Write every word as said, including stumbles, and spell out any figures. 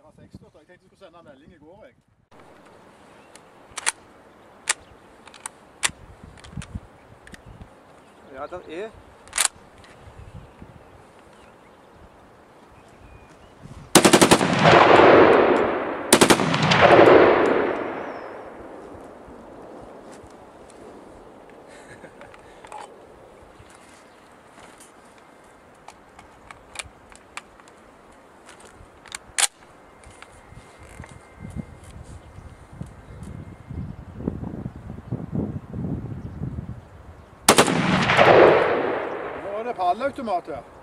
feire sekstiårsdag. Jeg tenkte jeg skulle sende en melding i går, jeg. Ja, der er... Alle automater.